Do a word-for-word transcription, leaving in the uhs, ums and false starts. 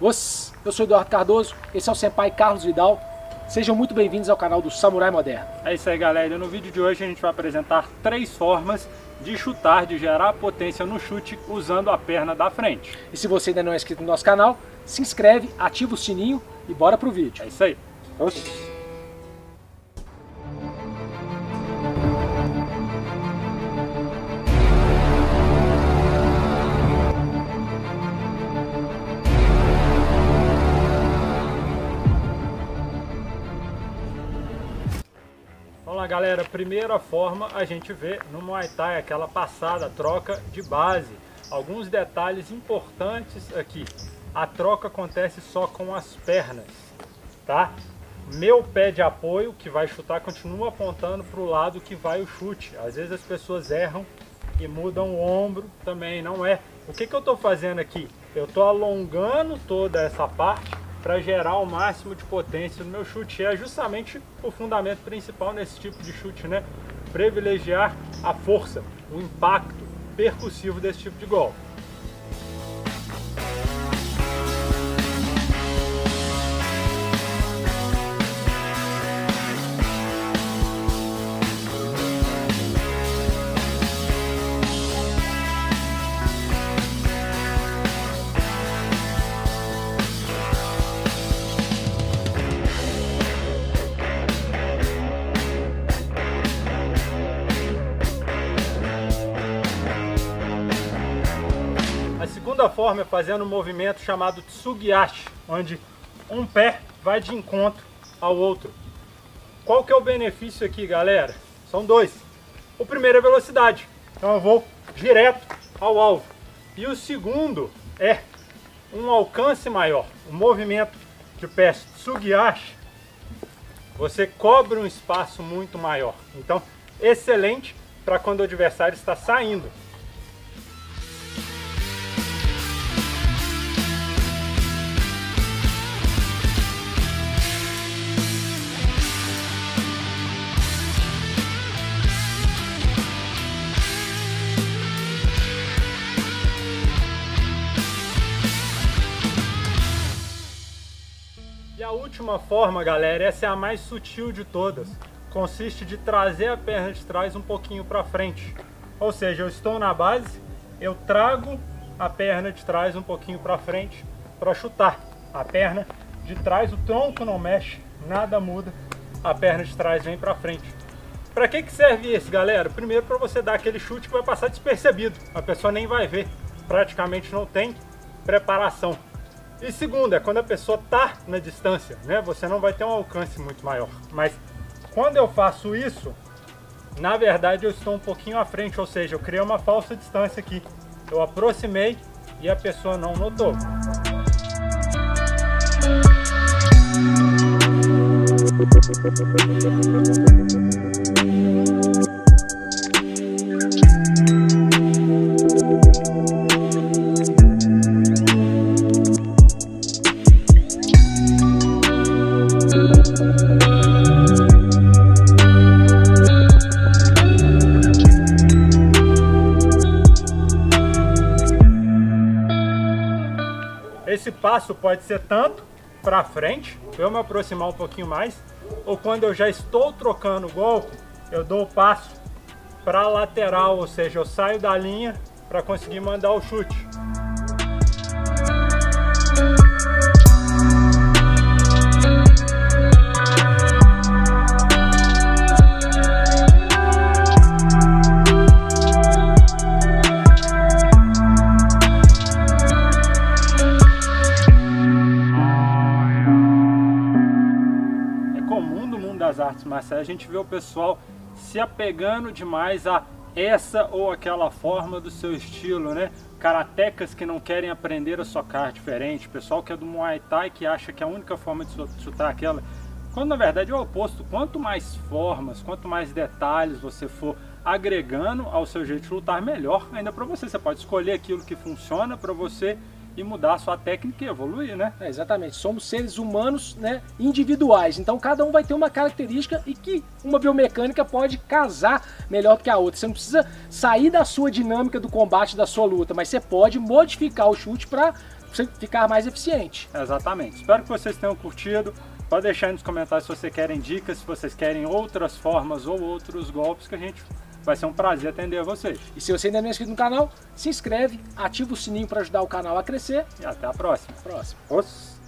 Os, eu sou Eduardo Cardoso, esse é o senpai Carlos Vidal. Sejam muito bem-vindos ao canal do Samurai Moderno. É isso aí, galera. No vídeo de hoje a gente vai apresentar três formas de chutar, de gerar potência no chute usando a perna da frente. E se você ainda não é inscrito no nosso canal, se inscreve, ativa o sininho e bora pro vídeo. É isso aí. Os. Vamos lá, galera, primeira forma a gente vê no Muay Thai, aquela passada, troca de base. Alguns detalhes importantes aqui: a troca acontece só com as pernas, tá? Meu pé de apoio que vai chutar continua apontando para o lado que vai o chute. Às vezes as pessoas erram e mudam o ombro também, não é? O que que eu estou fazendo aqui? Eu estou alongando toda essa parte para gerar o máximo de potência no meu chute. É justamente o fundamento principal nesse tipo de chute, né? Privilegiar a força, o impacto percussivo desse tipo de golpe. Segunda forma é fazendo um movimento chamado Tsugiashi, onde um pé vai de encontro ao outro. Qual que é o benefício aqui, galera? São dois. O primeiro é velocidade, então eu vou direto ao alvo. E o segundo é um alcance maior. O movimento de pé Tsugiashi, você cobre um espaço muito maior. Então, excelente para quando o adversário está saindo. E a última forma, galera, essa é a mais sutil de todas, consiste de trazer a perna de trás um pouquinho para frente. Ou seja, eu estou na base, eu trago a perna de trás um pouquinho para frente para chutar. A perna de trás, o tronco não mexe, nada muda, a perna de trás vem para frente. Para que que serve isso, galera? Primeiro, para você dar aquele chute que vai passar despercebido, a pessoa nem vai ver, praticamente não tem preparação. E segundo, é quando a pessoa tá na distância, né? Você não vai ter um alcance muito maior. Mas quando eu faço isso, na verdade eu estou um pouquinho à frente, ou seja, eu criei uma falsa distância aqui. Eu aproximei e a pessoa não notou. Esse passo pode ser tanto para frente, eu me aproximar um pouquinho mais, ou quando eu já estou trocando o golpe, eu dou o passo para a lateral, ou seja, eu saio da linha para conseguir mandar o chute. Artes marciais, a gente vê o pessoal se apegando demais a essa ou aquela forma do seu estilo, né? Karatecas que não querem aprender a socar diferente, pessoal que é do Muay Thai que acha que a única forma de chutar é aquela, quando na verdade é o oposto. Quanto mais formas, quanto mais detalhes você for agregando ao seu jeito de lutar, melhor ainda para você. Você pode escolher aquilo que funciona para você e mudar a sua técnica e evoluir, né? É, exatamente. Somos seres humanos, né, individuais, então cada um vai ter uma característica e que uma biomecânica pode casar melhor do que a outra. Você não precisa sair da sua dinâmica do combate, da sua luta, mas você pode modificar o chute para ficar mais eficiente. Exatamente. Espero que vocês tenham curtido. Pode deixar aí nos comentários se vocês querem dicas, se vocês querem outras formas ou outros golpes, que a gente vai ser um prazer atender a vocês. E se você ainda não é inscrito no canal, se inscreve, ativa o sininho para ajudar o canal a crescer. E até a próxima. Próxima. Os...